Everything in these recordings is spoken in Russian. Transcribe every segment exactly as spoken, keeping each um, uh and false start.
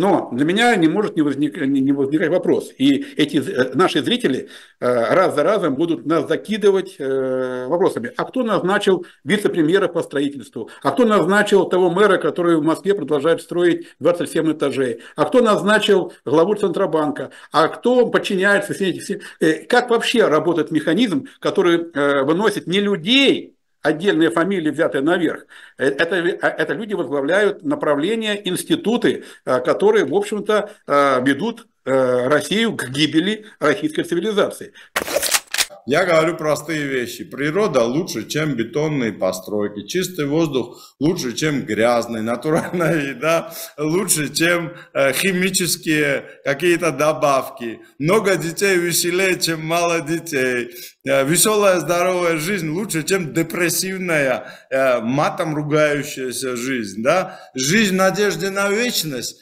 Но для меня не может не возникать, не возникать вопрос. И эти наши зрители раз за разом будут нас закидывать вопросами. А кто назначил вице-премьера по строительству? А кто назначил того мэра, который в Москве продолжает строить двадцать семь этажей? А кто назначил главу Центробанка? А кто подчиняется? Как вообще работает механизм, который выносит не людей, отдельные фамилии, взятые наверх? Это, это люди возглавляют направления, институты, которые, в общем-то, ведут Россию к гибели российской цивилизации. Я говорю простые вещи. Природа лучше, чем бетонные постройки. Чистый воздух лучше, чем грязный. Натуральная еда лучше, чем химические какие-то добавки. Много детей веселее, чем мало детей. Веселая, здоровая жизнь лучше, чем депрессивная, матом ругающаяся жизнь. Да? Жизнь в надежде на вечность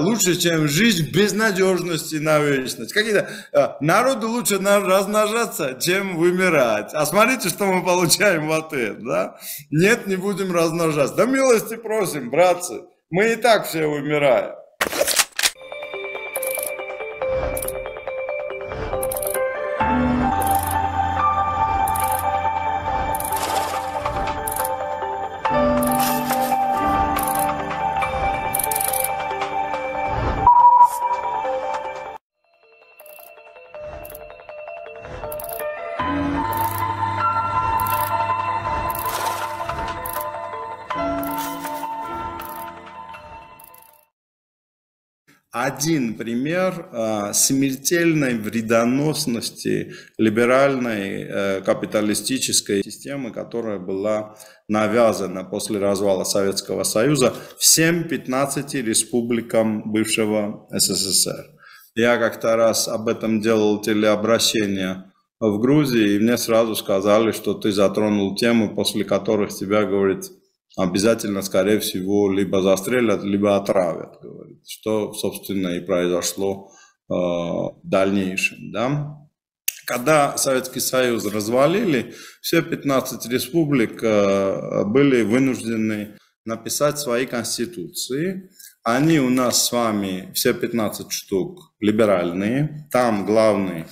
лучше, чем жизнь безнадежности на вечность. Какие-то народу лучше размножаться, чем вымирать. А смотрите, что мы получаем в ответ. Да? Нет, не будем размножаться. Да милости просим, братцы. Мы и так все вымираем. Один пример э, смертельной вредоносности либеральной э, капиталистической системы, которая была навязана после развала Советского Союза всем пятнадцати республикам бывшего СССР. Я как-то раз об этом делал телеобращение в Грузии, и мне сразу сказали, что ты затронул темы, после которых тебя, говорит, обязательно, скорее всего, либо застрелят, либо отравят, говорит, что, собственно, и произошло э, в дальнейшем. Да? Когда Советский Союз развалили, все пятнадцать республик э, были вынуждены написать свои конституции. Они у нас с вами, все пятнадцать штук, либеральные. Там главный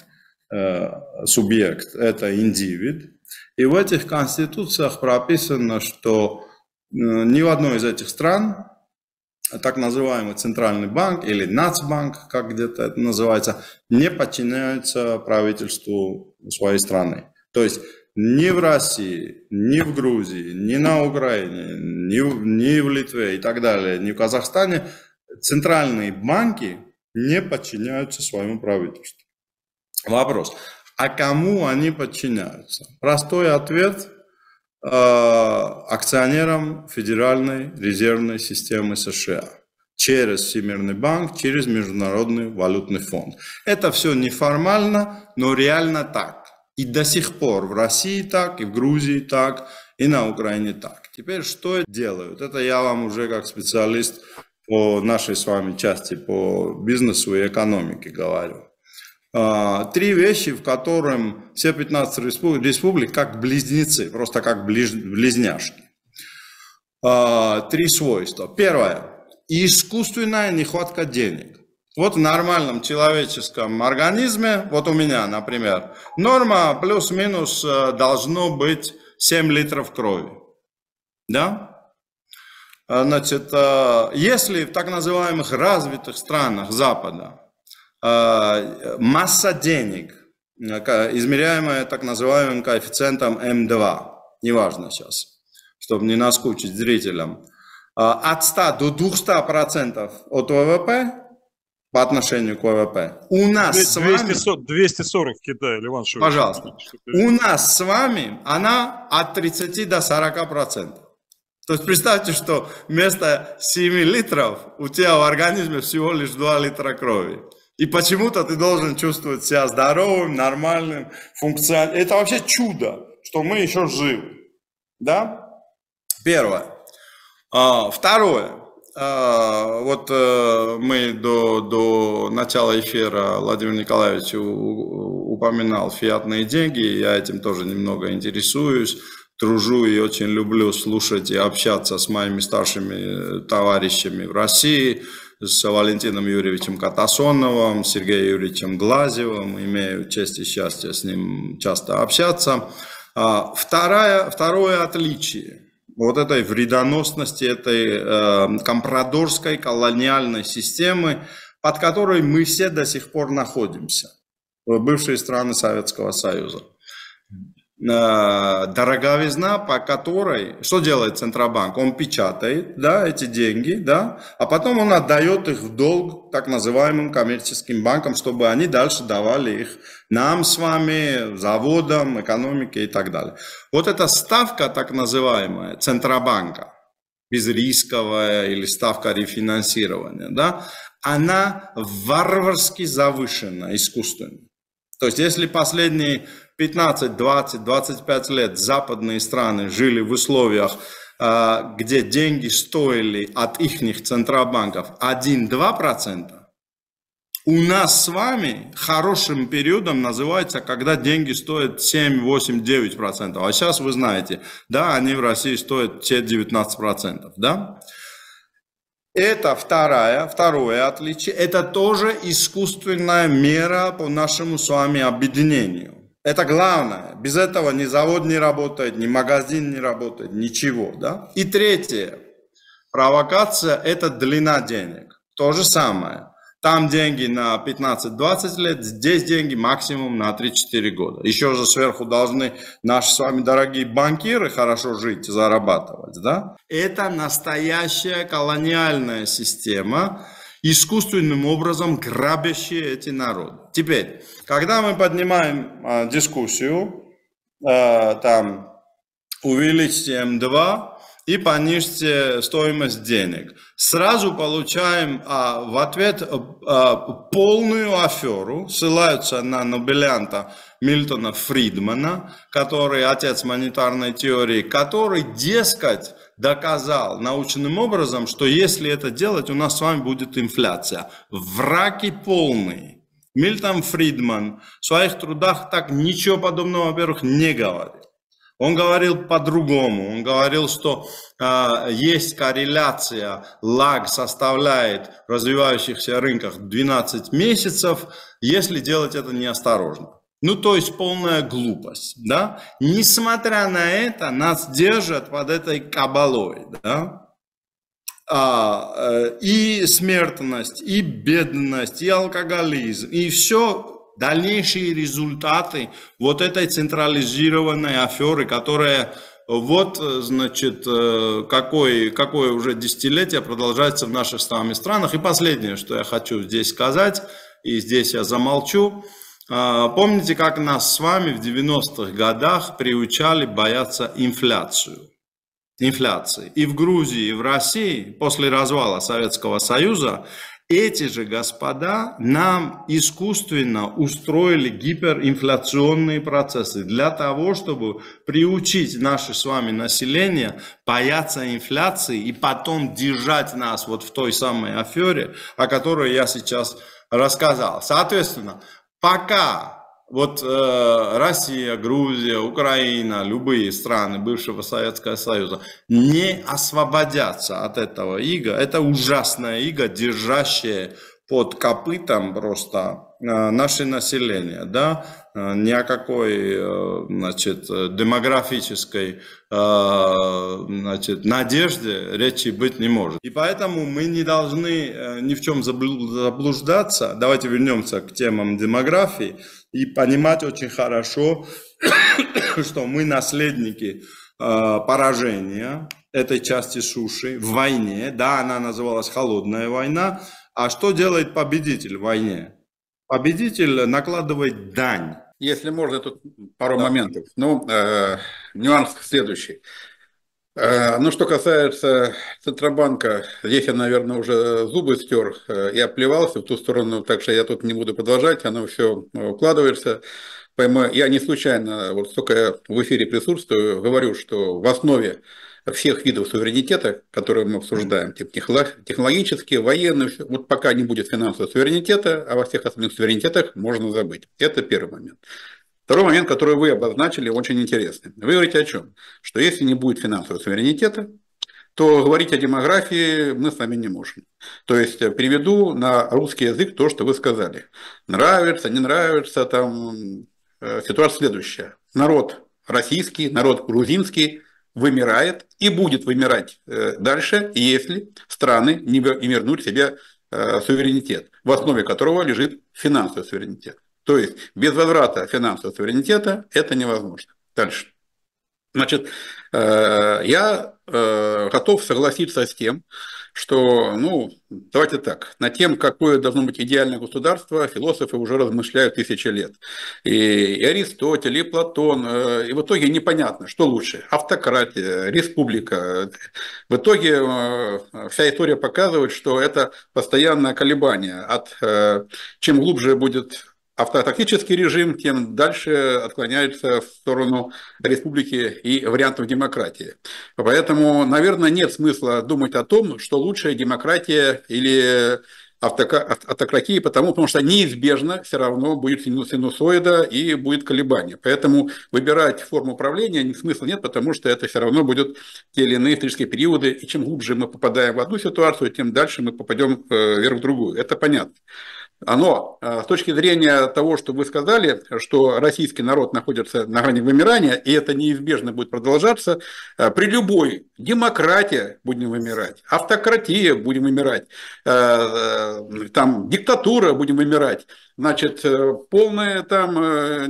э, субъект – это индивид. И в этих конституциях прописано, что ни в одной из этих стран так называемый Центральный банк или Нацбанк, как где-то это называется, не подчиняется правительству своей страны. То есть ни в России, ни в Грузии, ни на Украине, ни в, ни в Литве и так далее, ни в Казахстане центральные банки не подчиняются своему правительству. Вопрос, а кому они подчиняются? Простой ответ – акционерам Федеральной резервной системы США через Всемирный банк, через Международный валютный фонд. Это все неформально, но реально так. И до сих пор в России так, и в Грузии так, и на Украине так. Теперь что делают? Это я вам уже как специалист по нашей с вами части по бизнесу и экономике говорю. Три вещи, в котором все пятнадцать республик, республик как близнецы, просто как ближ, близняшки. Три свойства. Первое. Искусственная нехватка денег. Вот в нормальном человеческом организме, вот у меня, например, норма плюс-минус должно быть семь литров крови. Да? Значит, если в так называемых развитых странах Запада масса денег, измеряемая так называемым коэффициентом эм два, неважно сейчас, чтобы не наскучить зрителям, от ста до двухсот процентов от ВВП по отношению к ВВП. У нас с вами... двести сорок в Китае, Леван Шиоевич. Пожалуйста. У нас с вами она от тридцати до сорока процентов. То есть представьте, что вместо семи литров у тебя в организме всего лишь два литра крови. И почему-то ты должен чувствовать себя здоровым, нормальным, функциональным. Это вообще чудо, что мы еще живы. Да? Первое. Второе. Вот мы до, до начала эфира Владимир Николаевич упоминал фиатные деньги. Я этим тоже немного интересуюсь, тружу и очень люблю слушать и общаться с моими старшими товарищами в России. с Валентином Юрьевичем Катасоновым, Сергеем Юрьевичем Глазьевым. Имею честь и счастье с ним часто общаться. Второе, второе отличие вот этой вредоносности, этой компрадорской колониальной системы, под которой мы все до сих пор находимся, бывшие страны Советского Союза. Дороговизна, по которой, что делает Центробанк? Он печатает, да, эти деньги, да, а потом он отдает их в долг так называемым коммерческим банкам, чтобы они дальше давали их нам с вами, заводам, экономике и так далее. Вот эта ставка так называемая Центробанка, безрисковая или ставка рефинансирования, да, она варварски завышена искусственно. То есть, если последние пятнадцать, двадцать, двадцать пять лет западные страны жили в условиях, где деньги стоили от их центробанков один-два процента, у нас с вами хорошим периодом называется, когда деньги стоят семь, восемь, девять процентов. А сейчас вы знаете, да, они в России стоят те девятнадцать процентов, да? Это второе, второе отличие. Это тоже искусственная мера по нашему с вами объединению. Это главное. Без этого ни завод не работает, ни магазин не работает, ничего. Да? И третье. Провокация – это длина денег. То же самое. Там деньги на пятнадцать-двадцать лет, здесь деньги максимум на три-четыре года. Еще же сверху должны наши с вами дорогие банкиры хорошо жить, зарабатывать. Да? Это настоящая колониальная система, искусственным образом грабящие эти народы. Теперь, когда мы поднимаем э, дискуссию, э, там, увеличьте эм два, и понижьте стоимость денег. Сразу получаем а, в ответ а, полную аферу. Ссылаются на нобелианта Мильтона Фридмана, который отец монетарной теории, который, дескать, доказал научным образом, что если это делать, у нас с вами будет инфляция. Враки полные. Мильтон Фридман в своих трудах так ничего подобного, во-первых, не говорит. Он говорил по-другому, он говорил, что э, есть корреляция, лаг составляет в развивающихся рынках двенадцать месяцев, если делать это неосторожно. Ну, то есть полная глупость, да? Несмотря на это, нас держат под этой кабалой, да? А, и смертность, и бедность, и алкоголизм, и все... Дальнейшие результаты вот этой централизированной аферы, которая вот, значит, какое, какое уже десятилетие продолжается в наших с вами странах. И последнее, что я хочу здесь сказать, и здесь я замолчу. Помните, как нас с вами в девяностых годах приучали бояться инфляцию, инфляции. И в Грузии, и в России после развала Советского Союза эти же господа нам искусственно устроили гиперинфляционные процессы для того, чтобы приучить наше с вами население бояться инфляции и потом держать нас вот в той самой афере, о которой я сейчас рассказал. Соответственно, пока вот э, Россия, Грузия, Украина, любые страны бывшего Советского Союза не освободятся от этого ига. Это ужасная ига, держащая под копытом просто э, наше население. Да? Ни о какой э, значит, демографической э, значит, надежде речи быть не может. И поэтому мы не должны э, ни в чем заблуждаться. Давайте вернемся к темам демографии. И понимать очень хорошо, что мы наследники э, поражения этой части суши в войне. Да, она называлась «Холодная война». А что делает победитель в войне? Победитель накладывает дань. Если можно, тут пару да. моментов. Ну, э, нюанс следующий. Э, ну, что касается Центробанка, здесь я, наверное, уже зубы стер и оплевался в ту сторону, так что я тут не буду продолжать, оно все укладывается. Пойму, я не случайно, вот столько я в эфире присутствую, говорю, что в основе всех видов суверенитета, которые мы обсуждаем, типа технологические, военные, вот пока не будет финансового суверенитета, а во всех остальных суверенитетах можно забыть. Это первый момент. Второй момент, который вы обозначили, очень интересный. Вы говорите о чем? Что если не будет финансового суверенитета, то говорить о демографии мы с вами не можем. То есть приведу на русский язык то, что вы сказали. Нравится, не нравится, там ситуация следующая. Народ российский, народ грузинский вымирает и будет вымирать дальше, если страны не вернут себе суверенитет, в основе которого лежит финансовый суверенитет. То есть без возврата финансового суверенитета это невозможно. Дальше. Значит, я готов согласиться с тем, что, ну, давайте так, над тем, какое должно быть идеальное государство, философы уже размышляют тысячи лет. И Аристотель, и Платон, и в итоге непонятно, что лучше, автократия, республика. В итоге вся история показывает, что это постоянное колебание. От, чем глубже будет автократический режим, тем дальше отклоняется в сторону республики и вариантов демократии. Поэтому, наверное, нет смысла думать о том, что лучшая демократия или автократия, потому, потому что неизбежно все равно будет синусоида и будет колебание. Поэтому выбирать форму управления смысла нет, потому что это все равно будут те или иные исторические периоды. И чем глубже мы попадаем в одну ситуацию, тем дальше мы попадем вверх в другую. Это понятно. Но с точки зрения того, что вы сказали, что российский народ находится на грани вымирания, и это неизбежно будет продолжаться, при любой демократии будем вымирать, автократия будем вымирать, там, диктатура будем вымирать, значит, полный там,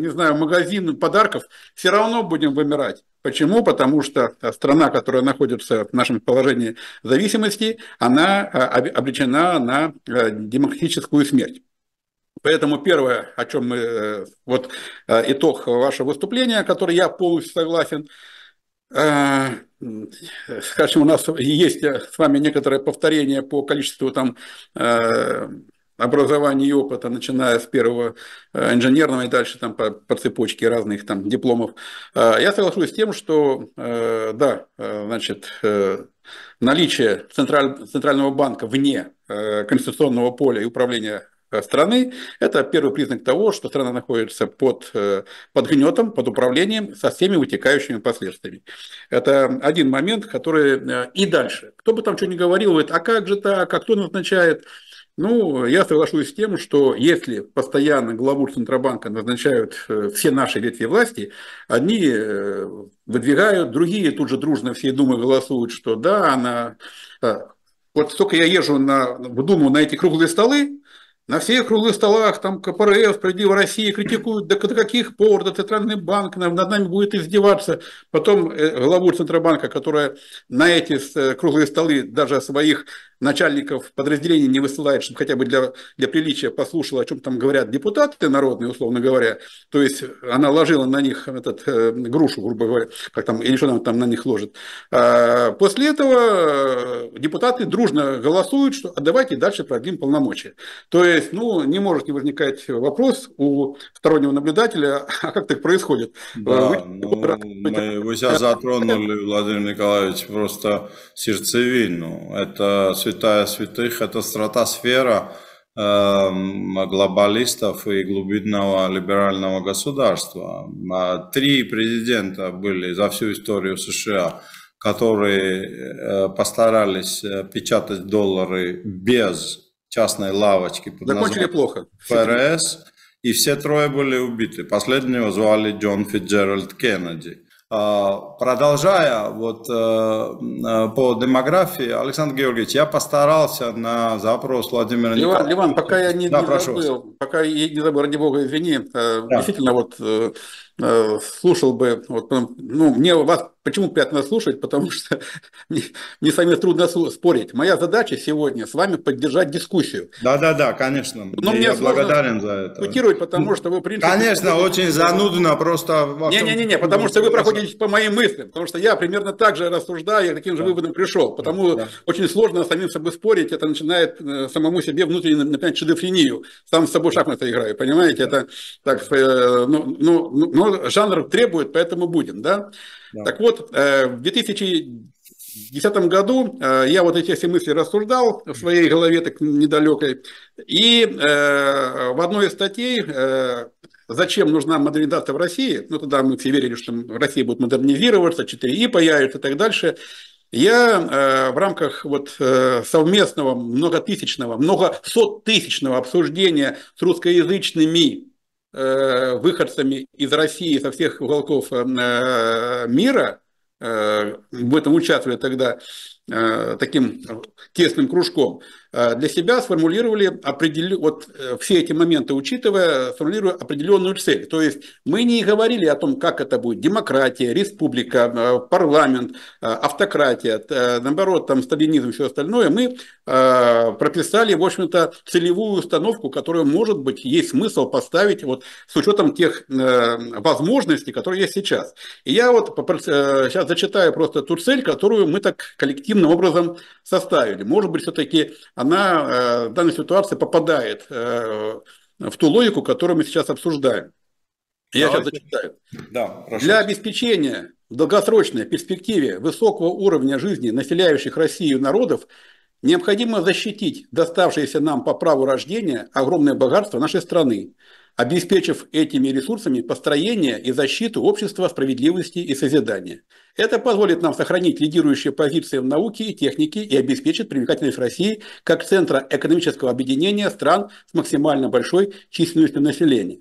не знаю, магазин подарков, все равно будем вымирать. Почему? Потому что страна, которая находится в нашем положении зависимости, она обречена на демократическую смерть. Поэтому первое, о чем мы, вот итог вашего выступления, который я полностью согласен, скажем, у нас есть с вами некоторое повторение по количеству там образования и опыта, начиная с первого инженерного и дальше там по, по цепочке разных там дипломов. Я соглашусь с тем, что да, значит, наличие централь, центрального банка вне конституционного поля и управления страны – это первый признак того, что страна находится под, под гнетом, под управлением со всеми вытекающими последствиями. Это один момент, который и дальше. Кто бы там что ни говорил, говорит, а как же так, а кто назначает? Ну, я соглашусь с тем, что если постоянно главу Центробанка назначают все наши ветви власти, одни выдвигают, другие тут же дружно все думы голосуют, что да, она... Вот столько я езжу на, в Думу на эти круглые столы, на всех круглых столах там КПРФ, «Справедливая Россия» критикуют, до каких пор, до Центральный банк над нами будет издеваться. Потом главу Центробанка, которая на эти круглые столы даже своих начальников подразделений не высылает, чтобы хотя бы для, для приличия послушала, о чем там говорят депутаты народные, условно говоря. То есть она ложила на них этот, э, грушу, грубо говоря, как там, или что там на них ложит. А после этого депутаты дружно голосуют, что а давайте дальше продлим полномочия. То есть, ну, не может не возникать вопрос у стороннего наблюдателя, а как так происходит. Да, вы, ну, вы, вы сейчас затронули, Владимир Николаевич, просто сердцевину. Это святая святых, это стратосфера э, глобалистов и глубинного либерального государства. Три президента были за всю историю США, которые э, постарались печатать доллары без частной лавочки под названием плохо. ФРС, и все трое были убиты. Последнего звали Джон Фитджеральд Кеннеди. Продолжая вот по демографии, Александр Георгиевич, я постарался на запрос Владимира Николаевича. Леван, пока я не, да, не забыл, пока я не забыл, ради бога, извини, да. Действительно вот слушал бы, вот, ну, мне вас почему приятно слушать, потому что мне, мне с вами трудно спорить. Моя задача сегодня с вами поддержать дискуссию. Да-да-да, конечно. Но я благодарен за это. Дискутировать, потому что вы, в принципе... Конечно, вы... очень занудно просто... Не-не-не, потому что вы проходите по моим мыслям, потому что я примерно так же рассуждаю, я к таким же да. выводам пришел. Потому да. очень сложно самим собой спорить, это начинает самому себе внутренне напоминать шизофрению. Сам с собой шахматы играю, понимаете? Это так, ну, ну, ну, жанр требует, поэтому будем, да? Да. Так вот, в две тысячи десятом году я вот эти все мысли рассуждал в своей голове так недалекой, и в одной из статей «Зачем нужна модернизация в России?», ну тогда мы все верили, что Россия будет модернизироваться, четыре и появится и так дальше. Я э, в рамках вот, э, совместного многотысячного, многосоттысячного обсуждения с русскоязычными э, выходцами из России со всех уголков э, мира, э, в этом участвовали тогда э, таким тесным кружком, э, для себя сформулировали, определен... вот, э, все эти моменты учитывая, сформулировали определенную цель. То есть мы не говорили о том, как это будет демократия, республика, э, парламент, э, автократия, э, наоборот, там сталинизм и все остальное. Мы э, прописали, в общем-то, целевую установку, которую, может быть, есть смысл поставить вот, с учетом тех э, возможностей, которые есть сейчас. И я вот э, сейчас зачитаю просто ту цель, которую мы так коллективным образом составили. Может быть, все-таки она э, в данной ситуации попадает э, в ту логику, которую мы сейчас обсуждаем. Я Давайте. сейчас зачитаю. Да, Для обеспечения в долгосрочной перспективе высокого уровня жизни населяющих Россию народов необходимо защитить доставшееся нам по праву рождения огромное богатство нашей страны, обеспечив этими ресурсами построение и защиту общества справедливости и созидания. Это позволит нам сохранить лидирующие позиции в науке и технике и обеспечит привлекательность России как центра экономического объединения стран с максимально большой численностью населения.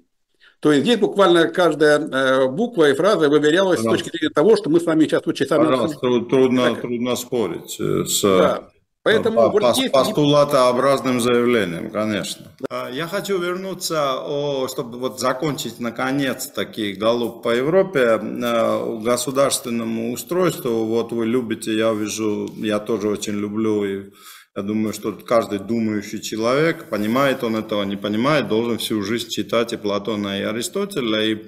То есть здесь буквально каждая буква и фраза выверялась Пожалуйста. с точки зрения того, что мы с вами сейчас часами... Пожалуйста, трудно, трудно спорить с... Да. Поэтому по, по, постулатообразным заявлением, конечно. Да. Я хочу вернуться, о, чтобы вот закончить наконец-таки галоп по Европе, государственному устройству. Вот вы любите, я вижу, я тоже очень люблю, и я думаю, что каждый думающий человек, понимает он этого, не понимает, должен всю жизнь читать и Платона, и Аристотеля, и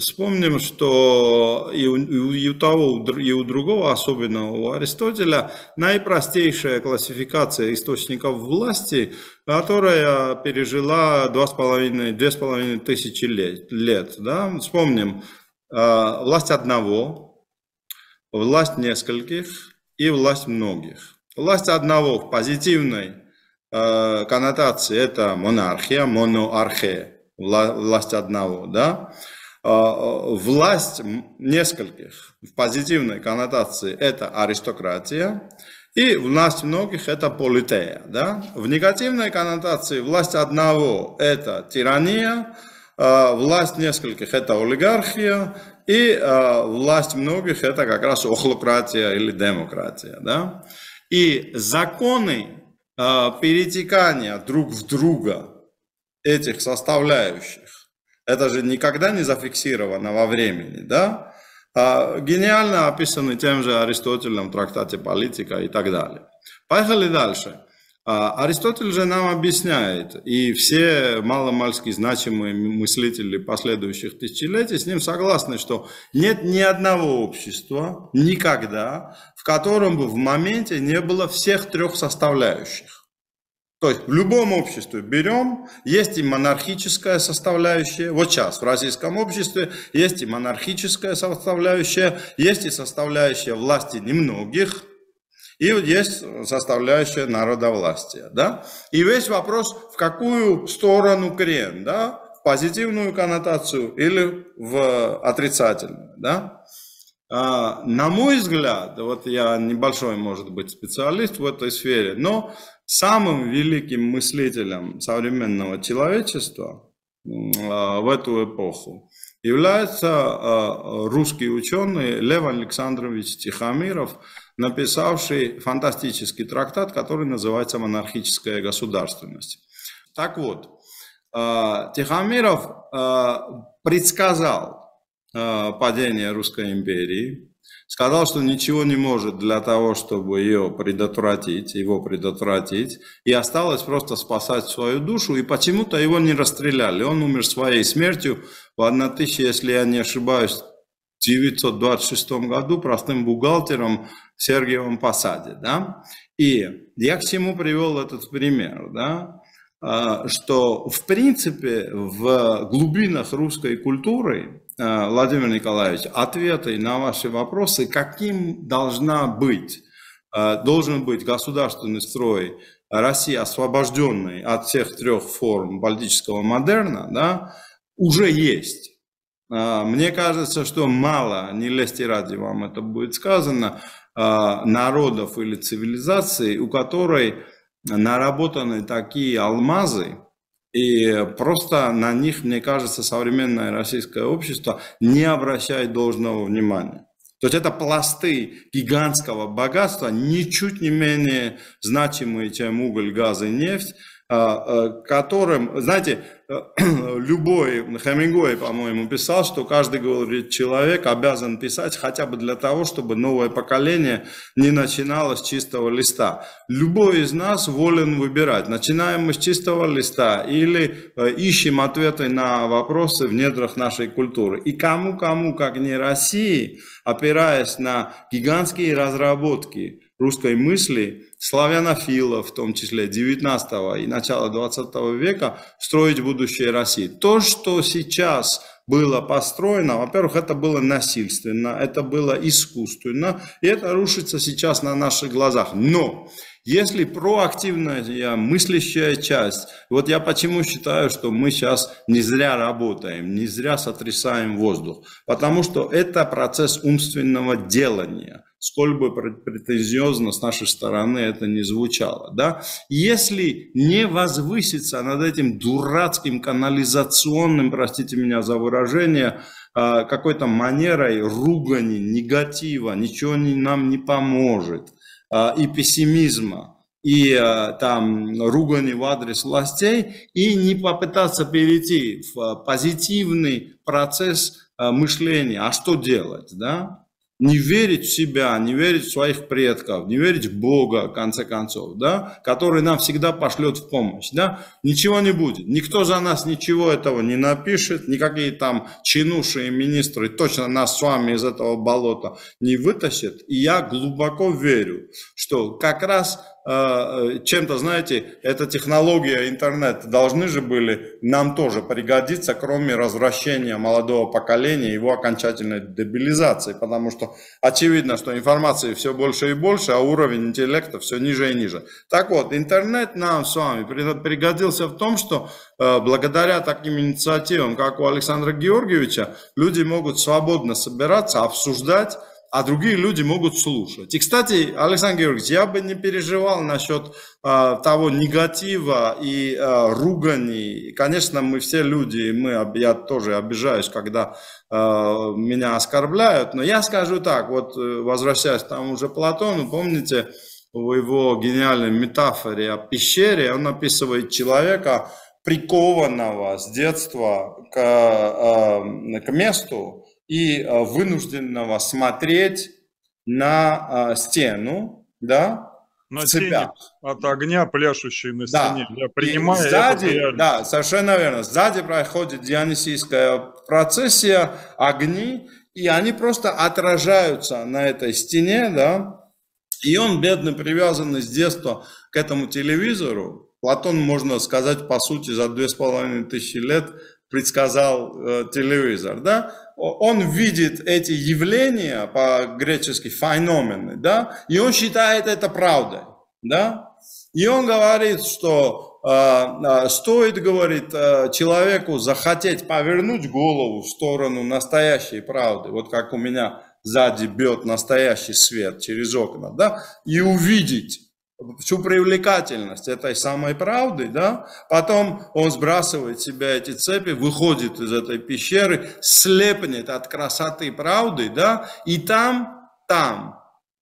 вспомним, что и у, и у того, и у другого, особенно у Аристотеля, наипростейшая классификация источников власти, которая пережила две с половиной, две с половиной тысячи лет. лет да? Вспомним, власть одного, власть нескольких и власть многих. Власть одного в позитивной коннотации – это монархия, моноархия, власть одного, да? Власть нескольких в позитивной коннотации – это аристократия, и власть многих – это политея. Да? В негативной коннотации власть одного – это тирания, власть нескольких – это олигархия, и власть многих – это как раз охлократия или демократия. Да? И законы перетекания друг в друга этих составляющих, это же никогда не зафиксировано во времени, да? А, гениально описаны тем же Аристотелем в трактате «Политика» и так далее. Поехали дальше. А, Аристотель же нам объясняет, и все маломальски значимые мыслители последующих тысячелетий с ним согласны, что нет ни одного общества никогда, в котором бы в моменте не было всех трех составляющих. То есть в любом обществе берем, есть и монархическая составляющая, вот сейчас в российском обществе есть и монархическая составляющая, есть и составляющая власти немногих, и есть составляющая народовластия. Да? И весь вопрос, в какую сторону крен, да? В позитивную коннотацию или в отрицательную. Да? А, на мой взгляд, вот я небольшой, может быть, специалист в этой сфере, но... Самым великим мыслителем современного человечества в эту эпоху является русский ученый Лев Александрович Тихомиров, написавший фантастический трактат, который называется «Монархическая государственность». Так вот, Тихомиров предсказал падение Русской империи, сказал, что ничего не может для того, чтобы ее предотвратить, его предотвратить, и осталось просто спасать свою душу, и почему-то его не расстреляли. Он умер своей смертью в тысяча девятьсот, если я не ошибаюсь, в тысяча девятьсот двадцать шестом году простым бухгалтером в Сергиевом Посаде. Да? И я к чему привел этот пример, да? Что в принципе в глубинах русской культуры, Владимир Николаевич, ответы на ваши вопросы, каким должна быть, должен быть государственный строй России, освобожденный от всех трех форм политического модерна, да, уже есть. Мне кажется, что мало, не лести ради вам это будет сказано, народов или цивилизаций, у которой наработаны такие алмазы, и просто на них, мне кажется, современное российское общество не обращает должного внимания. То есть это пласты гигантского богатства, ничуть не менее значимые, чем уголь, газ и нефть, которым, знаете, любой, Хемингуэй, по-моему, писал, что каждый, говорит, человек обязан писать хотя бы для того, чтобы новое поколение не начинало с чистого листа. Любой из нас волен выбирать, начинаем мы с чистого листа или ищем ответы на вопросы в недрах нашей культуры. И кому-кому, как не России, опираясь на гигантские разработки русской мысли, славянофилов, в том числе девятнадцатого и начала двадцатого века, строить будущее России. То, что сейчас было построено, во-первых, это было насильственно, это было искусственно, и это рушится сейчас на наших глазах. Но если проактивная мыслящая часть, вот я почему считаю, что мы сейчас не зря работаем, не зря сотрясаем воздух, потому что это процесс умственного делания, сколь бы претензиозно с нашей стороны это не звучало, да? Если не возвыситься над этим дурацким канализационным, простите меня за выражение, какой-то манерой ругани, негатива, ничего нам не поможет, и пессимизма, и там ругани в адрес властей, и не попытаться перейти в позитивный процесс мышления. А что делать, да? Не верить в себя, не верить в своих предков, не верить в Бога, в конце концов, да, который нам всегда пошлет в помощь, да, ничего не будет, никто за нас ничего этого не напишет, никакие там чинушие министры точно нас с вами из этого болота не вытащат, и я глубоко верю, что как раз чем-то, знаете, эта технология интернета должны же были нам тоже пригодиться, кроме развращения молодого поколения, его окончательной дебилизации, потому что очевидно, что информации все больше и больше, а уровень интеллекта все ниже и ниже. Так вот, интернет нам с вами пригодился в том, что благодаря таким инициативам, как у Александра Георгиевича, люди могут свободно собираться, обсуждать, а другие люди могут слушать. И, кстати, Александр Георгиевич, я бы не переживал насчет э, того негатива и э, ругани. Конечно, мы все люди, мы, я тоже обижаюсь, когда э, меня оскорбляют. Но я скажу так, вот возвращаясь к тому же Платону, помните, в его гениальной метафоре о пещере он описывает человека, прикованного с детства к, э, к месту, и вынужденного смотреть на стену, да, на себя от огня, пляшущий на стене. Да. Я принимаю и сзади, да, совершенно верно. Сзади проходит дионисийская процессия, огни, и они просто отражаются на этой стене, да. И он, бедный, привязанный с детства к этому телевизору. Платон, можно сказать, по сути, за две с половиной тысячи лет предсказал э, телевизор, да. Он видит эти явления, по-гречески феномены, да, и он считает это правдой, да, и он говорит, что э, стоит, говорит, человеку захотеть повернуть голову в сторону настоящей правды, вот как у меня сзади бьет настоящий свет через окна, да, и увидеть всю привлекательность этой самой правды, да, потом он сбрасывает с себя эти цепи, выходит из этой пещеры, слепнет от красоты правды, да, и там, там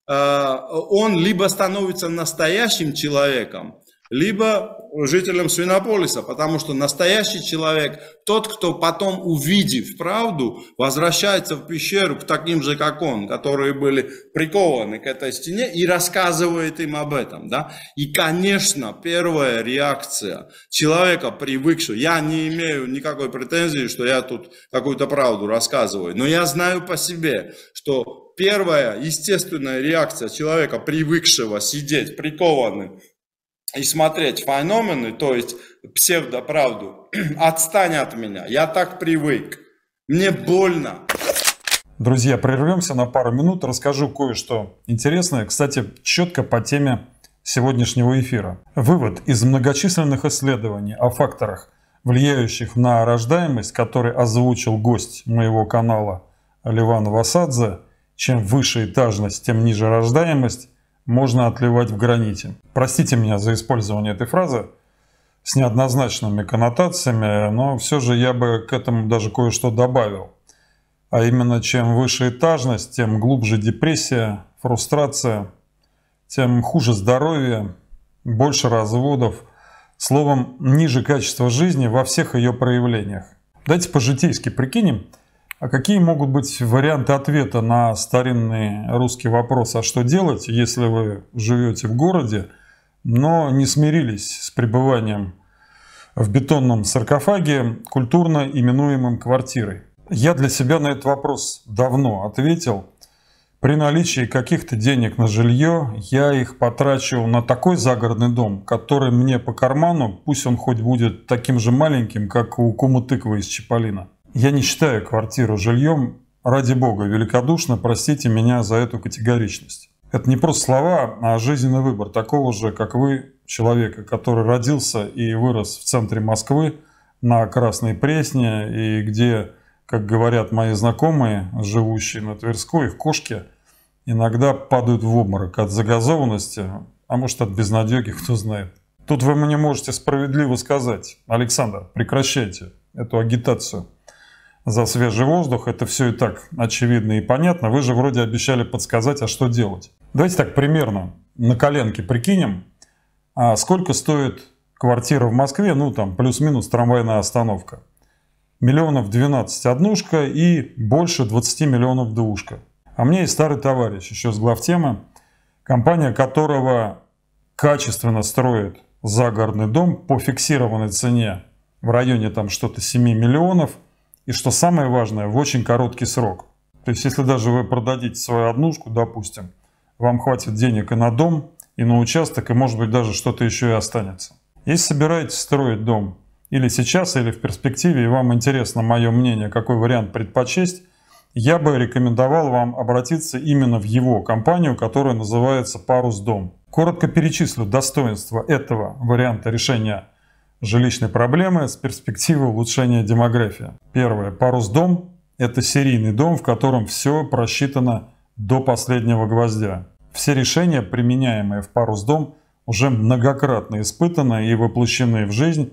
э, он либо становится настоящим человеком, либо жителям Свинополиса, потому что настоящий человек, тот, кто потом, увидев правду, возвращается в пещеру к таким же, как он, которые были прикованы к этой стене, и рассказывает им об этом, да. И, конечно, первая реакция человека, привыкшего, я не имею никакой претензии, что я тут какую-то правду рассказываю, но я знаю по себе, что первая естественная реакция человека, привыкшего сидеть прикованным и смотреть феномены, то есть псевдоправду, отстань от меня, я так привык, мне больно. Друзья, прервемся на пару минут, расскажу кое-что интересное, кстати, четко по теме сегодняшнего эфира. Вывод из многочисленных исследований о факторах влияющих на рождаемость, который озвучил гость моего канала Леван Васадзе, чем выше этажность, тем ниже рождаемость, можно отливать в граните. Простите меня за использование этой фразы с неоднозначными коннотациями, но все же я бы к этому даже кое-что добавил. А именно, чем выше этажность, тем глубже депрессия, фрустрация, тем хуже здоровье, больше разводов. Словом, ниже качество жизни во всех ее проявлениях. Давайте по-житейски прикинем, а какие могут быть варианты ответа на старинный русский вопрос «А что делать, если вы живете в городе, но не смирились с пребыванием в бетонном саркофаге, культурно именуемым квартирой?» Я для себя на этот вопрос давно ответил. При наличии каких-то денег на жилье я их потрачу на такой загородный дом, который мне по карману, пусть он хоть будет таким же маленьким, как у Кумы Тыквы из Чиполлино. Я не считаю квартиру жильем, ради бога, великодушно, простите меня за эту категоричность. Это не просто слова, а жизненный выбор такого же, как вы, человека, который родился и вырос в центре Москвы, на Красной Пресне, и где, как говорят мои знакомые, живущие на Тверской, их кошки иногда падают в обморок от загазованности, а может от безнадёги, кто знает. Тут вы мне можете справедливо сказать: Александр, прекращайте эту агитацию за свежий воздух, это все и так очевидно и понятно. Вы же вроде обещали подсказать, а что делать. Давайте так примерно на коленке прикинем, а сколько стоит квартира в Москве, ну там плюс-минус трамвайная остановка. Миллионов двенадцать однушка и больше двадцати миллионов двушка. А мне есть старый товарищ, еще с главтемы, компания которого качественно строит загородный дом по фиксированной цене в районе там что-то семи миллионов. И что самое важное, в очень короткий срок. То есть, если даже вы продадите свою однушку, допустим, вам хватит денег и на дом, и на участок, и, может быть, даже что-то еще и останется. Если собираетесь строить дом или сейчас, или в перспективе, и вам интересно мое мнение, какой вариант предпочесть, я бы рекомендовал вам обратиться именно в его компанию, которая называется ПарусDom. Коротко перечислю достоинства этого варианта решения жилищной проблемы с перспективы улучшения демографии. Первое. ПарусDom – это серийный дом, в котором все просчитано до последнего гвоздя. Все решения, применяемые в ПарусDom, уже многократно испытаны и воплощены в жизнь,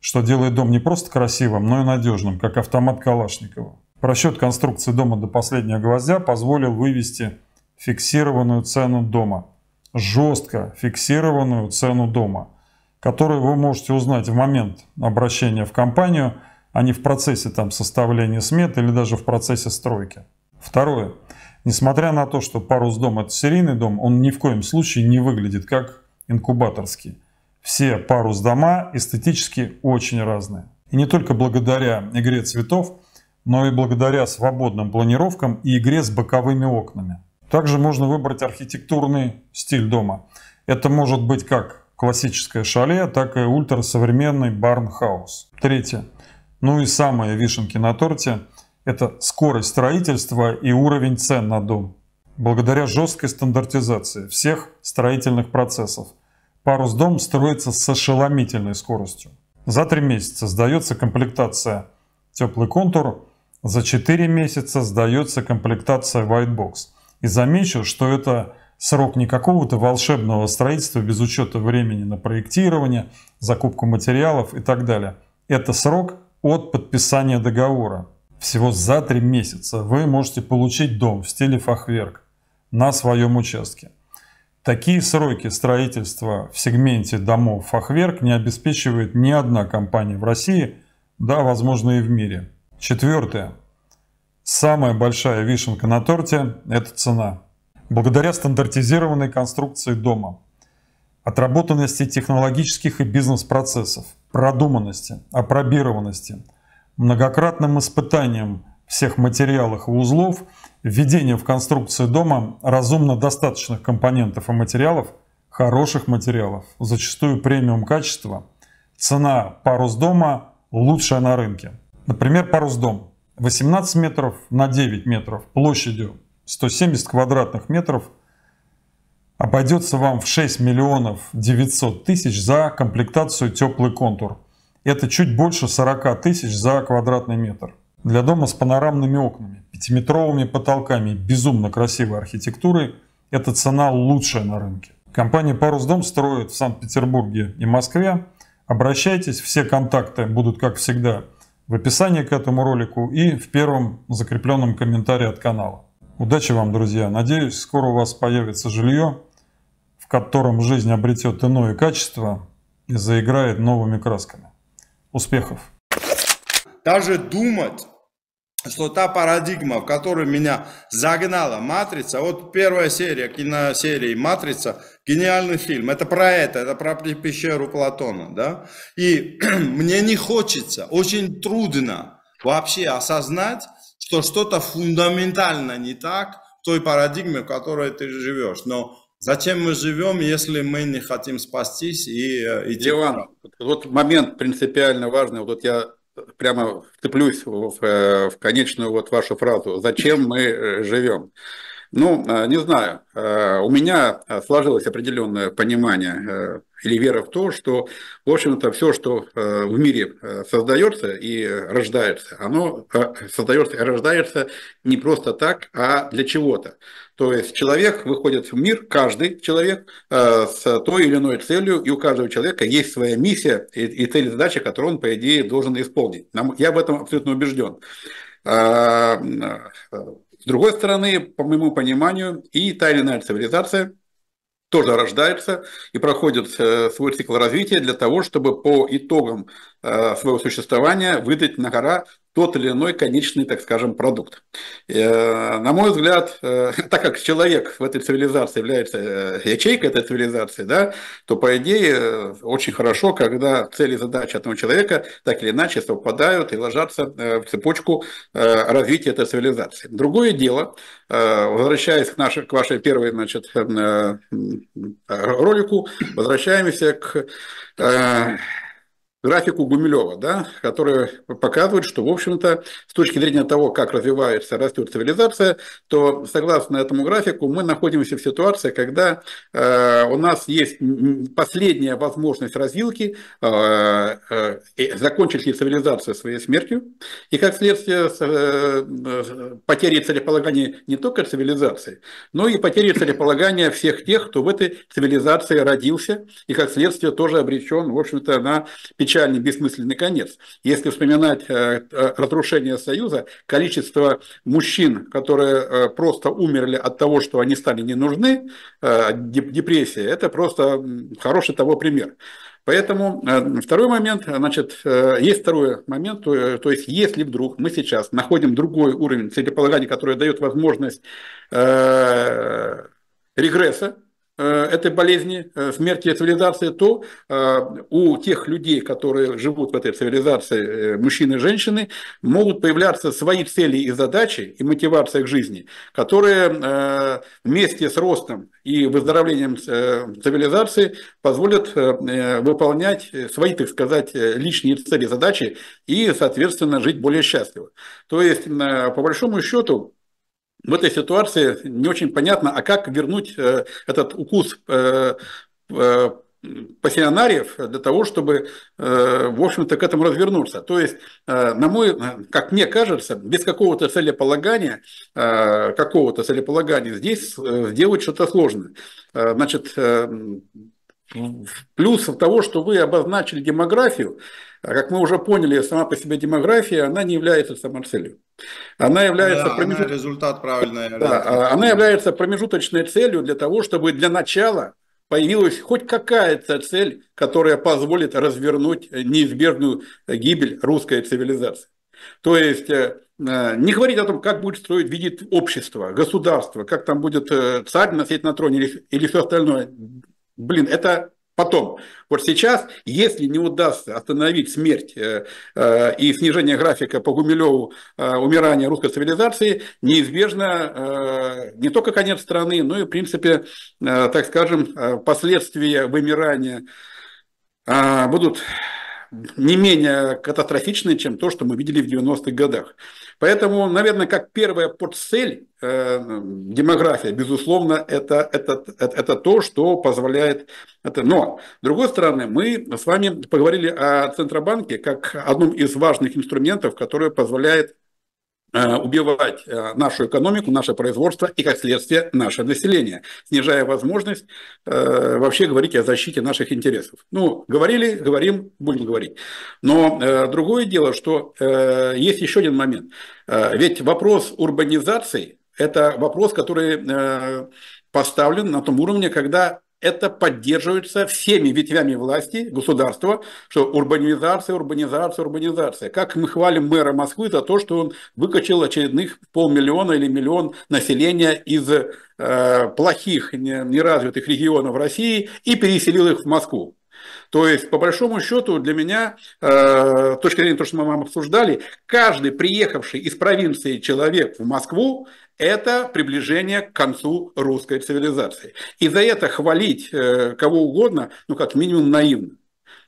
что делает дом не просто красивым, но и надежным, как автомат Калашникова. Просчет конструкции дома до последнего гвоздя позволил вывести фиксированную цену дома, жестко фиксированную цену дома, которую вы можете узнать в момент обращения в компанию, а не в процессе там составления смет или даже в процессе стройки. Второе. Несмотря на то, что ПарусDom – это серийный дом, он ни в коем случае не выглядит как инкубаторский. Все парус-дома эстетически очень разные. И не только благодаря игре цветов, но и благодаря свободным планировкам и игре с боковыми окнами. Также можно выбрать архитектурный стиль дома. Это может быть как классическое шале, так и ультрасовременный барнхаус. Третье. Ну и самые вишенки на торте – это скорость строительства и уровень цен на дом. Благодаря жесткой стандартизации всех строительных процессов ПарусDom строится с ошеломительной скоростью. За три месяца сдается комплектация теплый контур, за четыре месяца сдается комплектация вайтбокс. И замечу, что это срок не какого-то волшебного строительства без учета времени на проектирование, закупку материалов и так далее. Это срок от подписания договора. Всего за три месяца вы можете получить дом в стиле фахверк на своем участке. Такие сроки строительства в сегменте домов фахверк не обеспечивает ни одна компания в России, да, возможно, и в мире. Четвертое. Самая большая вишенка на торте – это цена. Благодаря стандартизированной конструкции дома, отработанности технологических и бизнес-процессов, продуманности, апробированности, многократным испытанием всех материалов и узлов, введение в конструкцию дома разумно достаточных компонентов и материалов, хороших материалов, зачастую премиум качества, цена ПарусDom лучшая на рынке. Например, ПарусDom восемнадцать метров на девять метров площадью сто семьдесят квадратных метров обойдется вам в шесть миллионов девятьсот тысяч за комплектацию теплый контур Это чуть больше сорока тысяч за квадратный метр. Для дома с панорамными окнами, пятиметровыми потолками, безумно красивой архитектурой эта цена лучшая на рынке. Компания «ПарусDom» строит в Санкт-Петербурге и Москве. Обращайтесь, все контакты будут, как всегда, в описании к этому ролику и в первом закрепленном комментарии от канала. Удачи вам, друзья! Надеюсь, скоро у вас появится жилье, в котором жизнь обретет иное качество и заиграет новыми красками. Успехов! Даже думать, что та парадигма, в которую меня загнала «Матрица», вот первая серия киносерии «Матрица», гениальный фильм, это про это, это про пещеру Платона, да, и мне не хочется, очень трудно вообще осознать, что что-то фундаментально не так в той парадигме, в которой ты живешь, но зачем мы живем, если мы не хотим спастись и идти? Леван, вот момент принципиально важный, вот я прямо вцеплюсь в, в конечную вот вашу фразу. Зачем мы живем? Ну, не знаю. У меня сложилось определенное понимание или вера в то, что, в общем-то, все, что в мире создается и рождается, оно создается и рождается не просто так, а для чего-то. То есть человек выходит в мир, каждый человек, с той или иной целью, и у каждого человека есть своя миссия и цель, задача, которую он, по идее, должен исполнить. Я в этом абсолютно убежден. С другой стороны, по моему пониманию, и та или иная цивилизация тоже рождается и проходит свой цикл развития для того, чтобы по итогам своего существования выдать на гора тот или иной конечный, так скажем, продукт. На мой взгляд, так как человек в этой цивилизации является ячейкой этой цивилизации, да, то, по идее, очень хорошо, когда цели и задачи одного человека так или иначе совпадают и ложатся в цепочку развития этой цивилизации. Другое дело, возвращаясь к, нашей, к вашей первой, значит, ролику, возвращаемся к графику Гумилева, да, который показывает, что, в общем-то, с точки зрения того, как развивается, растет цивилизация, то, согласно этому графику, мы находимся в ситуации, когда э, у нас есть последняя возможность развилки, э, э, закончить ли цивилизация своей смертью, и, как следствие, э, потери целеполагания не только цивилизации, но и потери целеполагания всех тех, кто в этой цивилизации родился, и, как следствие, тоже обречен, в общем-то, на печаль, бессмысленный конец. Если вспоминать разрушение Союза, количество мужчин, которые просто умерли от того, что они стали не нужны, депрессия, это просто хороший того пример. Поэтому второй момент, значит, есть второй момент, то, то есть если вдруг мы сейчас находим другой уровень целеполагания, который дает возможность э, регресса, этой болезни, смерти цивилизации, то у тех людей, которые живут в этой цивилизации, мужчины и женщины, могут появляться свои цели и задачи, и мотивация к жизни, которые вместе с ростом и выздоровлением цивилизации позволят выполнять свои, так сказать, личные цели, задачи и, соответственно, жить более счастливо. То есть, по большому счету, в этой ситуации не очень понятно, а как вернуть э, этот укус э, э, пассионариев для того, чтобы, э, в общем-то, к этому развернуться. То есть, э, на мой, как мне кажется, без какого-то целеполагания, э, какого-то целеполагания здесь э, сделать что-то сложно. Э, значит, э, плюс того, что вы обозначили демографию, как мы уже поняли, сама по себе демография, она не является самоцелью. Она является, да, промежут... она, результат правильный, да, да. Она является промежуточной целью для того, чтобы для начала появилась хоть какая-то цель, которая позволит развернуть неизбежную гибель русской цивилизации. То есть не говорить о том, как будет строить, видит общество, государство, как там будет царь носить на троне или, или все остальное. Блин, это... Потом, вот сейчас, если не удастся остановить смерть э, э, и снижение графика по Гумилеву э, умирания русской цивилизации, неизбежно э, не только конец страны, но и, в принципе, э, так скажем, э, последствия вымирания э, будут не менее катастрофичное, чем то, что мы видели в девяностых годах. Поэтому, наверное, как первая портцель э, демография, безусловно, это, это, это, это то, что позволяет... Это. Но, с другой стороны, мы с вами поговорили о Центробанке как одном из важных инструментов, который позволяет убивать нашу экономику, наше производство и, как следствие, наше население, снижая возможность э, вообще говорить о защите наших интересов. Ну, говорили, говорим, будем говорить. Но э, другое дело, что э, есть еще один момент. Э, ведь вопрос урбанизации – это вопрос, который э, поставлен на том уровне, когда это поддерживается всеми ветвями власти, государства, что урбанизация, урбанизация, урбанизация. Как мы хвалим мэра Москвы за то, что он выкачал очередных полмиллиона или миллион населения из э, плохих, неразвитых регионов России и переселил их в Москву. То есть, по большому счету, для меня, э, с точки зрения того, что мы вам обсуждали, каждый приехавший из провинции человек в Москву — это приближение к концу русской цивилизации. И за это хвалить э, кого угодно, ну, как минимум, наивно.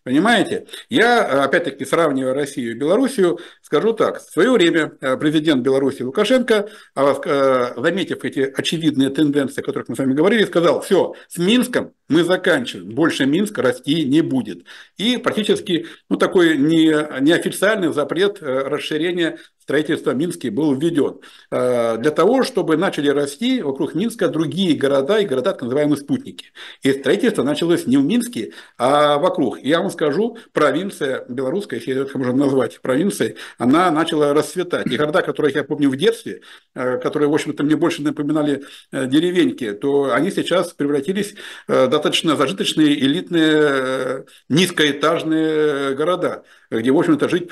Понимаете? Я, опять-таки, сравнивая Россию и Белоруссию, скажу так. В свое время президент Беларуси Лукашенко, заметив эти очевидные тенденции, о которых мы с вами говорили, сказал: все, с Минском мы заканчиваем, больше Минск расти не будет. И практически, ну, такой не, неофициальный запрет расширения строительства Минска был введен для того, чтобы начали расти вокруг Минска другие города и города, так называемые спутники. И строительство началось не в Минске, а вокруг. Я вам скажу, провинция белорусская, если это можно назвать провинцией, она начала расцветать. И города, которые я помню в детстве, которые, в общем-то, мне больше напоминали деревеньки, то они сейчас превратились в достаточно зажиточные, элитные, низкоэтажные города, где, в общем-то, жить...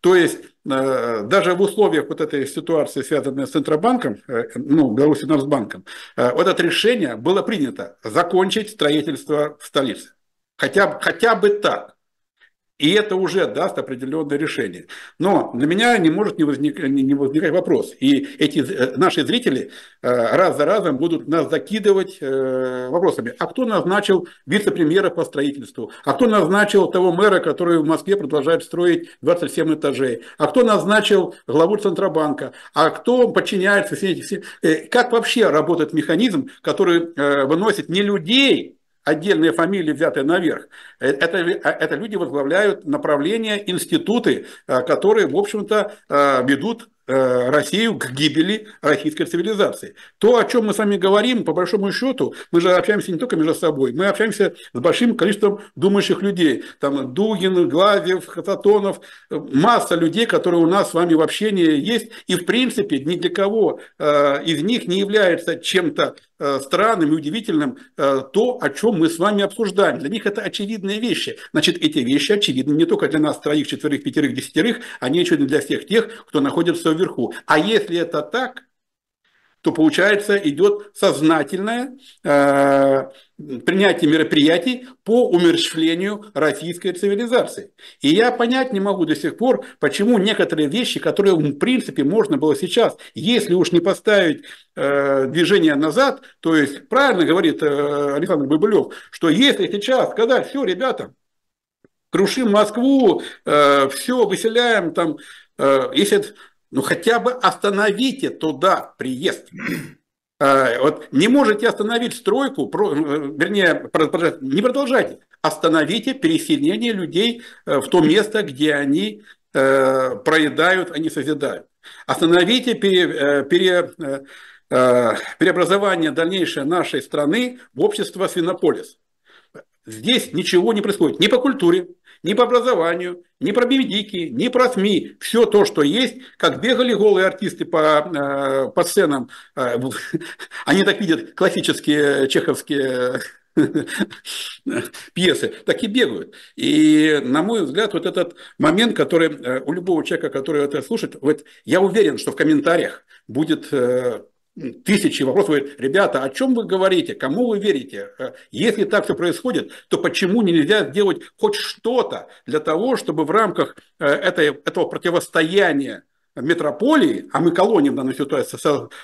То есть, даже в условиях вот этой ситуации, связанной с Центробанком, ну, Беларусьнацбанком, вот это решение было принято — закончить строительство в столице. Хотя, хотя бы так. И это уже даст определенное решение. Но для меня не может не, возник, не возникать вопрос. И эти наши зрители раз за разом будут нас закидывать вопросами. А кто назначил вице-премьера по строительству? А кто назначил того мэра, который в Москве продолжает строить двадцать семь этажей? А кто назначил главу Центробанка? А кто подчиняется? Как вообще работает механизм, который выносит не людей, отдельные фамилии, взятые наверх? Это, это люди возглавляют направления, институты, которые, в общем-то, ведут Россию к гибели российской цивилизации. То, о чем мы с вами говорим, по большому счету, мы же общаемся не только между собой, мы общаемся с большим количеством думающих людей. Там Дугин, Глазьев, Катасонов, масса людей, которые у нас с вами в общении есть, и в принципе ни для кого из них не является чем-то странным и удивительным то, о чем мы с вами обсуждаем. Для них это очевидные вещи. Значит, эти вещи очевидны не только для нас троих, четверых, пятерых, десятерых, они очевидны для всех тех, кто находится в вверху. А если это так, то, получается, идет сознательное э, принятие мероприятий по умерщвлению российской цивилизации. И я понять не могу до сих пор, почему некоторые вещи, которые, в принципе, можно было сейчас, если уж не поставить э, движение назад, то есть, правильно говорит э, Александр Бобылев, что если сейчас сказать: все, ребята, крушим Москву, э, все, выселяем, там, э, если... Ну, хотя бы остановите туда приезд. Вот не можете остановить стройку, вернее, не продолжайте. Остановите переселение людей в то место, где они проедают, они созидают. Остановите пере, пере, преобразование дальнейшее нашей страны в общество свинополис. Здесь ничего не происходит. Ни по культуре, ни по образованию, ни про медики, ни про СМИ. Все то, что есть, как бегали голые артисты по, по сценам. Они так видят классические чеховские пьесы, так и бегают. И, на мой взгляд, вот этот момент, который у любого человека, который это слушает, вот я уверен, что в комментариях будет... Тысячи вопросов. Говорят: ребята, о чем вы говорите? Кому вы верите? Если так все происходит, то почему нельзя сделать хоть что-то для того, чтобы в рамках этой, этого противостояния метрополии, а мы колония в данной ситуации,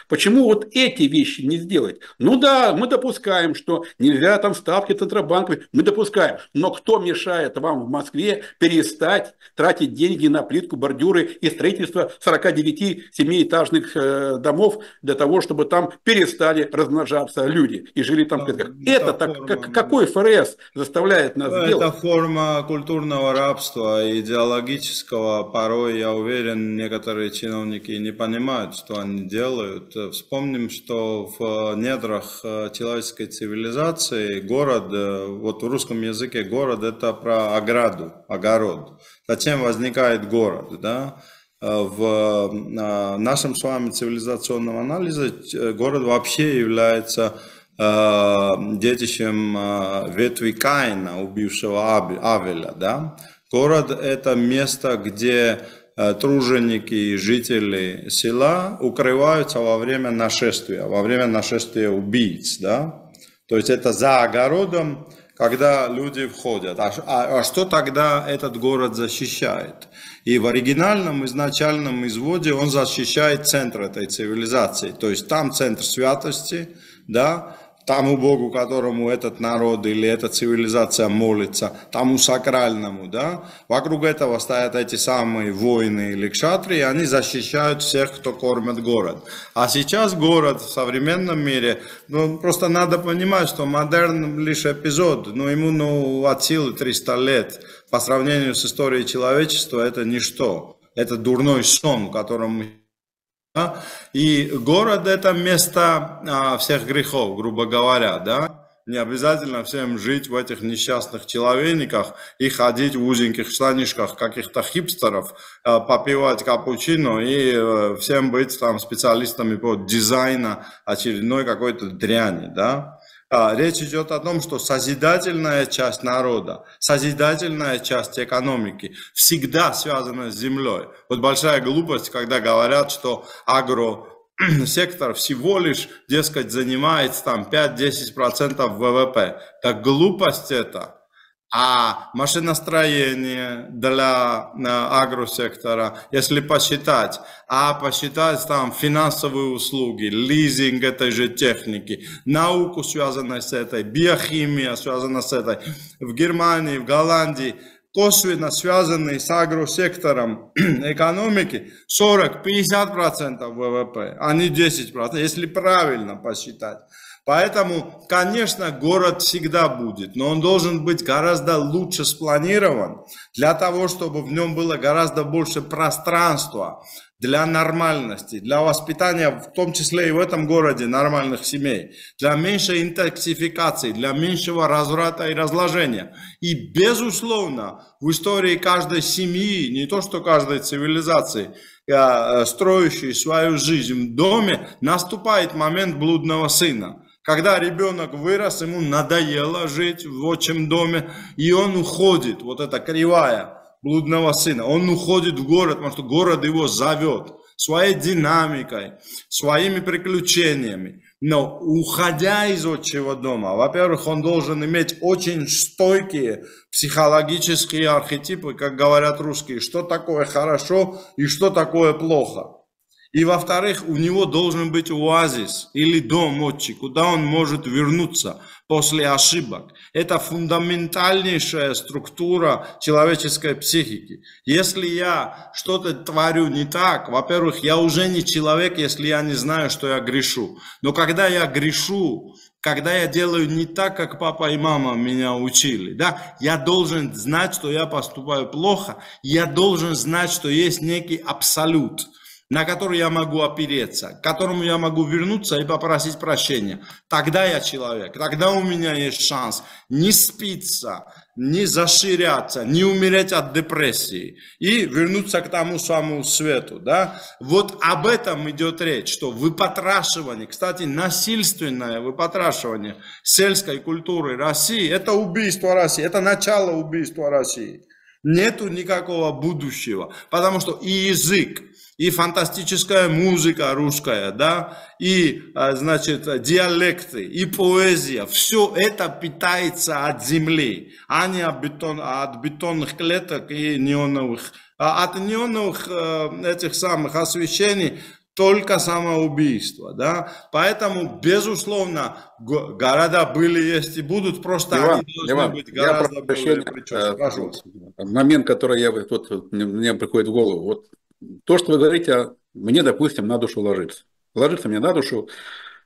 почему вот эти вещи не сделать? Ну да, мы допускаем, что нельзя там ставки центробанка, мы допускаем, но кто мешает вам в Москве перестать тратить деньги на плитку, бордюры и строительство сорок девять семиэтажных домов для того, чтобы там перестали размножаться люди и жили там в клетках? Это так, как, какой ФРС заставляет нас это делать? Это форма культурного рабства, идеологического, порой, я уверен, некоторые чиновники не понимают, что они делают. Вспомним, что в недрах человеческой цивилизации город, вот в русском языке город это про ограду, огород. Зачем возникает город? Да? В нашем с вами цивилизационном анализе город вообще является детищем ветви Каина, убившего Авеля. Да? Город это место, где труженики и жители села укрываются во время нашествия, во время нашествия убийц, да? То есть это за огородом, когда люди входят. А, а, а что тогда этот город защищает? И в оригинальном изначальном изводе он защищает центр этой цивилизации, то есть там центр святости, да? Тому Богу, которому этот народ или эта цивилизация молится, тому сакральному, да, вокруг этого стоят эти самые воины или кшатрии, они защищают всех, кто кормит город. А сейчас город в современном мире, ну, просто надо понимать, что модерн лишь эпизод, но ему, ну, от силы триста лет, по сравнению с историей человечества, это ничто, это дурной сон, в котором мы... И город это место а, всех грехов, грубо говоря, да? Не обязательно всем жить в этих несчастных человениках и ходить в узеньких штанишках каких-то хипстеров, а, попивать капучино и а, всем быть там специалистами по дизайну очередной какой-то дряни, да? А, речь идет о том, что созидательная часть народа, созидательная часть экономики всегда связана с землей. Вот большая глупость, когда говорят, что агросектор всего лишь, дескать, занимается там пять-десять процентов ВВП. Так глупость это. А машиностроение для агросектора, если посчитать, а посчитать там финансовые услуги, лизинг этой же техники, науку, связанную с этой, биохимия, связанная с этой, в Германии, в Голландии, косвенно связанные с агросектором экономики сорок-пятьдесят процентов ВВП, а не десять процентов, если правильно посчитать. Поэтому, конечно, город всегда будет, но он должен быть гораздо лучше спланирован для того, чтобы в нем было гораздо больше пространства для нормальности, для воспитания, в том числе и в этом городе, нормальных семей, для меньшей интоксикации, для меньшего разврата и разложения. И, безусловно, в истории каждой семьи, не то что каждой цивилизации, строящей свою жизнь в доме, наступает момент блудного сына. Когда ребенок вырос, ему надоело жить в отчим доме, и он уходит, вот эта кривая блудного сына, он уходит в город, потому что город его зовет своей динамикой, своими приключениями. Но уходя из отчего дома, во-первых, он должен иметь очень стойкие психологические архетипы, как говорят русские, что такое хорошо и что такое плохо. И во-вторых, у него должен быть оазис или дом отчий, куда он может вернуться после ошибок. Это фундаментальнейшая структура человеческой психики. Если я что-то творю не так, во-первых, я уже не человек, если я не знаю, что я грешу. Но когда я грешу, когда я делаю не так, как папа и мама меня учили, да, я должен знать, что я поступаю плохо, я должен знать, что есть некий абсолют, на который я могу опереться, к которому я могу вернуться и попросить прощения. Тогда я человек, тогда у меня есть шанс не спиться, не заширяться, не умереть от депрессии и вернуться к тому самому свету. Да? Вот об этом идет речь, что выпотрошивание, кстати, насильственное выпотрошивание сельской культуры России, это убийство России, это начало убийства России. Нету никакого будущего, потому что и язык, и фантастическая музыка русская, да, и, значит, диалекты, и поэзия. Все это питается от земли, а не от, бетон, от бетонных клеток и неоновых от дневных этих самых освещений только самоубийство, да, поэтому, безусловно, города были, есть и будут, просто Леван, они должны Леван, быть гораздо более причастны. Момент, который я, вот, мне приходит в голову, вот то, что вы говорите, мне, допустим, на душу ложится, ложится мне на душу,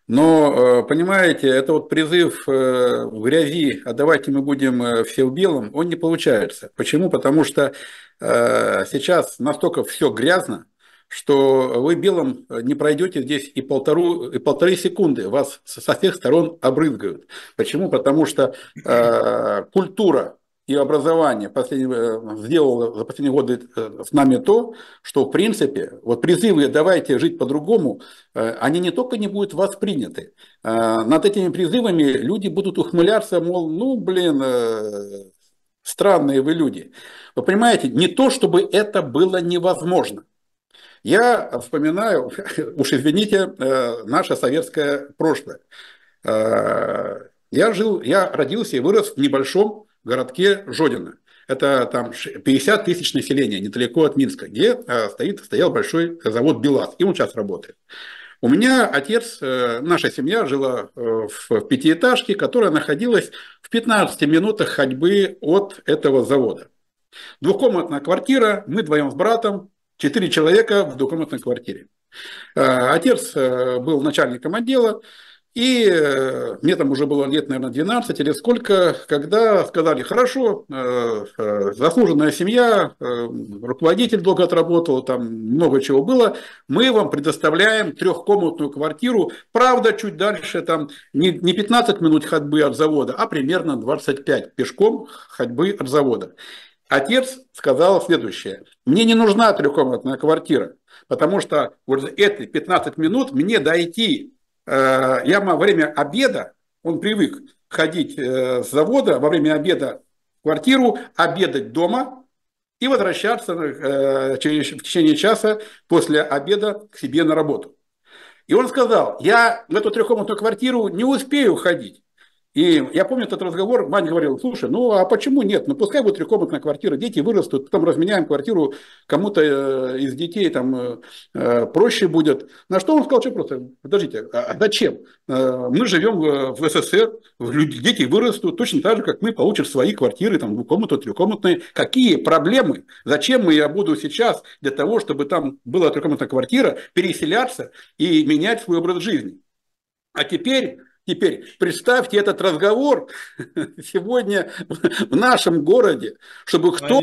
но, понимаете, это вот призыв в грязи, а давайте мы будем все в белом, он не получается. Почему? Потому что сейчас настолько все грязно, что вы белым не пройдете здесь и, полтору, и полторы секунды, вас со всех сторон обрызгают. Почему? Потому что э, культура и образование сделало за последние годы с нами то, что в принципе вот призывы «давайте жить по-другому», они не только не будут восприняты, э, над этими призывами люди будут ухмыляться, мол, ну блин... Э, странные вы люди. Вы понимаете, не то, чтобы это было невозможно. Я вспоминаю, уж извините, наше советское прошлое. Я жил, я родился и вырос в небольшом городке Жодино. Это там пятьдесят тысяч населения, недалеко от Минска, где стоит, стоял большой завод БелАЗ, и он сейчас работает. У меня отец, наша семья жила в пятиэтажке, которая находилась в пятнадцати минутах ходьбы от этого завода. Двухкомнатная квартира, мы вдвоем с братом, четыре человека в двухкомнатной квартире. Отец был начальником отдела, и мне там уже было лет, наверное, двенадцать или сколько, когда сказали: хорошо, заслуженная семья, руководитель долго отработал, там много чего было, мы вам предоставляем трехкомнатную квартиру, правда, чуть дальше, там не пятнадцать минут ходьбы от завода, а примерно двадцать пять пешком ходьбы от завода. Отец сказал следующее: мне не нужна трехкомнатная квартира, потому что вот эти пятнадцать минут мне дойти. Я во время обеда, он привык ходить с завода, во время обеда в квартиру, обедать дома и возвращаться в течение часа после обеда к себе на работу. И он сказал: я в эту трехкомнатную квартиру не успею ходить. И я помню этот разговор, мать говорила: слушай, ну а почему нет, ну пускай будет трехкомнатная квартира, дети вырастут, потом разменяем квартиру, кому-то из детей там проще будет. На что он сказал, что просто, подождите, а зачем? Мы живем в СССР, дети вырастут точно так же, как мы, получим свои квартиры, там двухкомнатные, трехкомнатные. Какие проблемы? Зачем мы, я буду сейчас для того, чтобы там была трехкомнатная квартира, переселяться и менять свой образ жизни? А теперь... Теперь представьте этот разговор сегодня в нашем городе, чтобы кто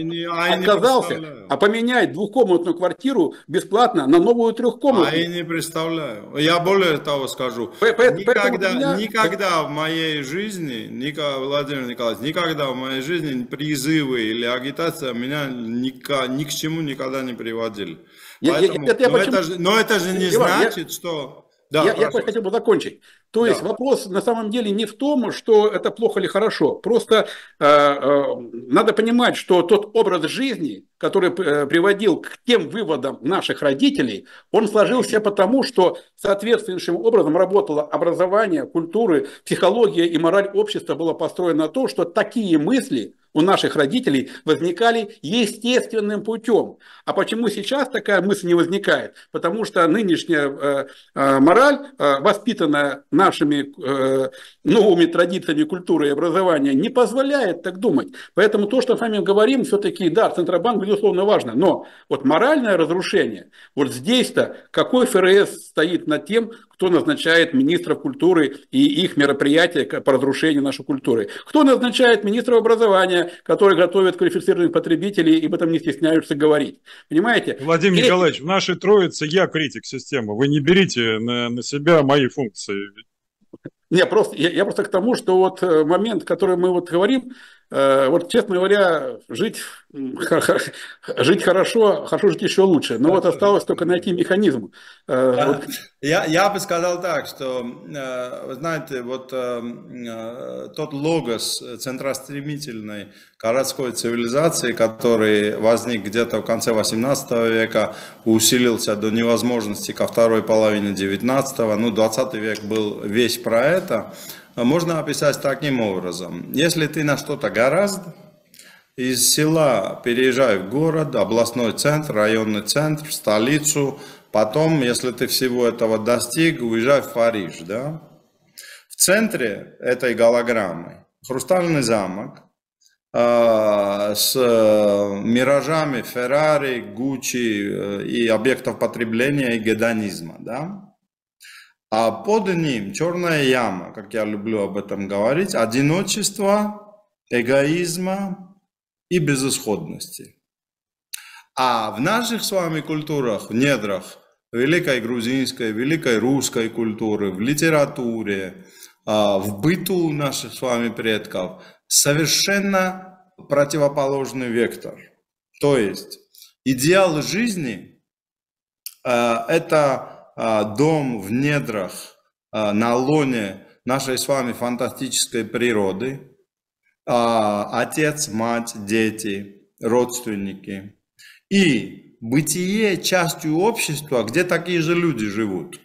отказался, а поменять двухкомнатную квартиру бесплатно на новую трехкомнатную. А я не представляю. Я более того скажу. Поэтому никогда, меня... никогда в моей жизни, никогда, Владимир Николаевич, никогда в моей жизни призывы или агитация меня ни, ни к чему никогда не приводили. Я, Поэтому, я, это я но, почему... это же, но это же не Иван, значит, я... что... Да, я, я хотел бы закончить. То да. есть вопрос на самом деле не в том, что это плохо или хорошо. Просто э, э, надо понимать, что тот образ жизни, который э, приводил к тем выводам наших родителей, он сложился потому, что соответствующим образом работало образование, культуры, психология и мораль общества была построена на то, что такие мысли у наших родителей возникали естественным путем. А почему сейчас такая мысль не возникает? Потому что нынешняя мораль, воспитанная нашими новыми традициями культуры и образования, не позволяет так думать. Поэтому то, что с вами говорим, все-таки, да, Центробанк, безусловно, важно. Но вот моральное разрушение, вот здесь-то какой ФРС стоит над тем, кто назначает министров культуры и их мероприятия по разрушению нашей культуры? Кто назначает министров образования, которые готовят квалифицированных потребителей и об этом не стесняются говорить? Понимаете? Владимир Крит... Николаевич, в нашей троице я критик системы. Вы не берите на, на себя мои функции. Не, просто, я, я просто к тому, что вот момент, который мы вот говорим, э, вот, честно говоря, жить, жить хорошо, хорошо жить еще лучше. Но вот осталось только найти механизм. Э, я, вот. я, я бы сказал так, что, э, вы знаете, вот э, тот логос центростремительной городской цивилизации, который возник где-то в конце восемнадцатого века, усилился до невозможности ко второй половине девятнадцатого, ну, двадцатый век был весь про это, можно описать таким образом: если ты на что-то гораздо, Из села переезжай в город, областной центр, районный центр, в столицу. Потом, если ты всего этого достиг, уезжай в Париж. Да? В центре этой голограммы хрустальный замок э, с миражами Феррари, Гуччи и объектов потребления и гедонизма. Да? А под ним черная яма, как я люблю об этом говорить, одиночества, эгоизма и безысходности. А в наших с вами культурах, в недрах великой грузинской, великой русской культуры, в литературе, в быту наших с вами предков совершенно противоположный вектор. То есть идеал жизни – это дом в недрах, на лоне нашей с вами фантастической природы, отец, мать, дети, родственники. И бытие частью общества, где такие же люди живут.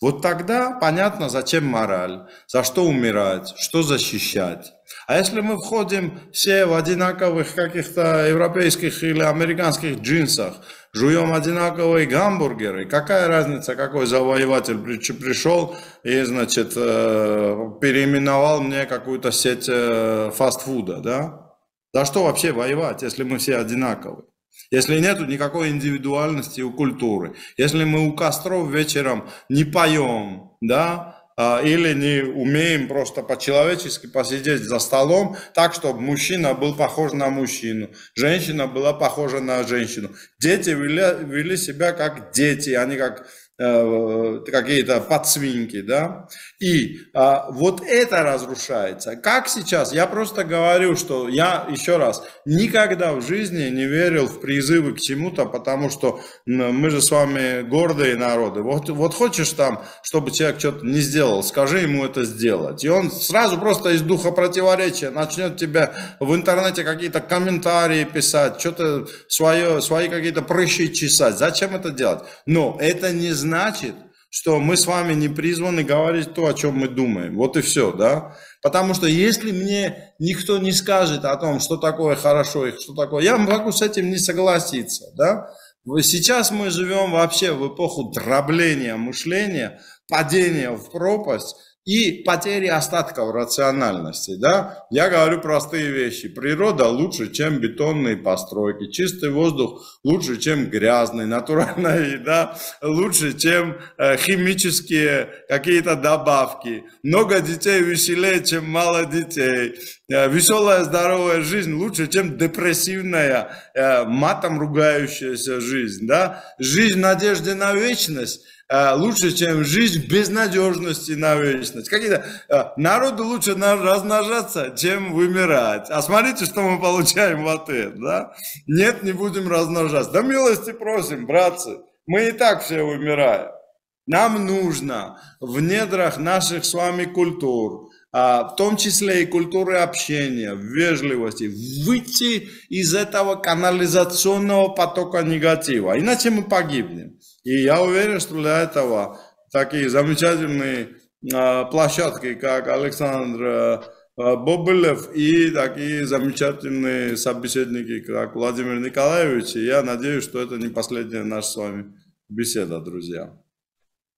Вот тогда понятно, зачем мораль, за что умирать, что защищать. А если мы входим все в одинаковых каких-то европейских или американских джинсах, жуем одинаковые гамбургеры, какая разница, какой завоеватель пришел и, значит, переименовал мне какую-то сеть фастфуда, да? За что вообще воевать, если мы все одинаковые? Если нет никакой индивидуальности у культуры, если мы у костров вечером не поем, да, или не умеем просто по-человечески посидеть за столом так, чтобы мужчина был похож на мужчину, женщина была похожа на женщину. Дети вели, вели себя как дети, а не как э, какие-то подсвинки. Да? И э, вот это разрушается. Как сейчас? Я просто говорю, что я еще раз никогда в жизни не верил в призывы к чему-то, потому что мы же с вами гордые народы. Вот, вот хочешь там, чтобы человек что-то не сделал, скажи ему это сделать. И он сразу просто из духа противоречия начнет тебе в интернете какие-то комментарии писать, что-то свое, свои какие-то прыщи чесать. Зачем это делать? Но это не значит, что мы с вами не призваны говорить то, о чем мы думаем. Вот и все, да? Потому что если мне никто не скажет о том, что такое хорошо и что такое, я могу с этим не согласиться, да? Сейчас мы живем вообще в эпоху дробления мышления, падения в пропасть и потери остатков рациональности. Да? Я говорю простые вещи. Природа лучше, чем бетонные постройки. Чистый воздух лучше, чем грязный. Натуральная еда лучше, чем химические какие-то добавки. Много детей веселее, чем мало детей. Веселая, здоровая жизнь лучше, чем депрессивная, матом ругающаяся жизнь. Да? Жизнь в надежде на вечность лучше, чем жизнь в безнадежности на вечность. Какие-то народу лучше размножаться, чем вымирать. А смотрите, что мы получаем в ответ. Да? Нет, не будем размножаться. Да милости просим, братцы. Мы и так все вымираем. Нам нужно в недрах наших с вами культур, в том числе и культуры общения, вежливости, выйти из этого канализационного потока негатива. Иначе мы погибнем. И я уверен, что для этого такие замечательные э, площадки, как Александр э, Бобылев, и такие замечательные собеседники, как Владимир Николаевич. И я надеюсь, что это не последняя наша с вами беседа, друзья.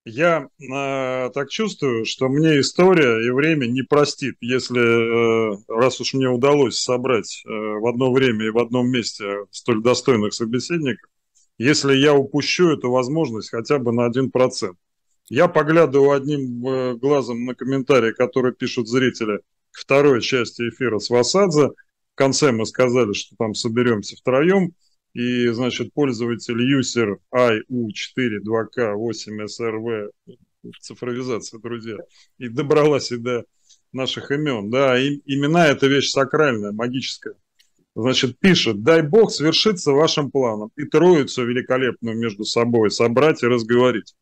Я э, так чувствую, что мне история и время не простит, если, э, раз уж мне удалось собрать э, в одно время и в одном месте столь достойных собеседников, если я упущу эту возможность хотя бы на один процент. Я поглядываю одним глазом на комментарии, которые пишут зрители к второй части эфира с Васадзе. В конце мы сказали, что там соберемся втроем. И, значит, пользователь юсер ай у четыре два ка восемь эс эр вэ, цифровизация, друзья, и добралась и до наших имен. Да, и, имена – это вещь сакральная, магическая. Значит, пишет: дай бог свершится вашим планом и троицу великолепную между собой собрать и разговорить.